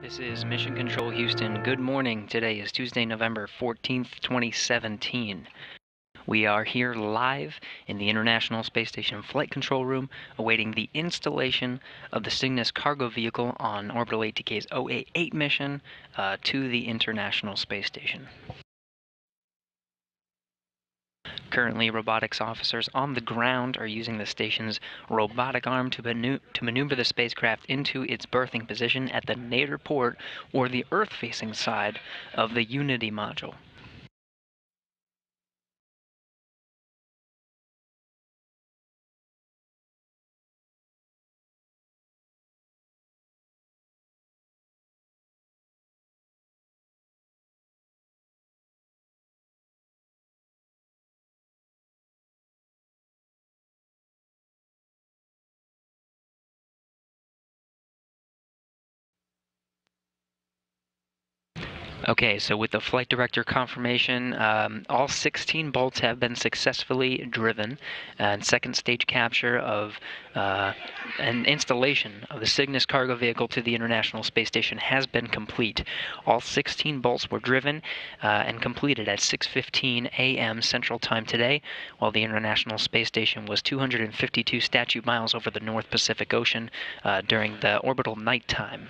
This is Mission Control Houston. Good morning. Today is Tuesday, November 14th, 2017. We are here live in the International Space Station Flight Control Room, awaiting the installation of the Cygnus cargo vehicle on Orbital ATK's OA-8 mission to the International Space Station. Currently, robotics officers on the ground are using the station's robotic arm to maneuver the spacecraft into its berthing position at the nadir port, or the Earth-facing side of the Unity module. Okay, so with the flight director confirmation, all 16 bolts have been successfully driven, and second stage capture of an installation of the Cygnus cargo vehicle to the International Space Station has been complete. All 16 bolts were driven and completed at 6:15 a.m. Central Time today, while the International Space Station was 252 statute miles over the North Pacific Ocean during the orbital nighttime.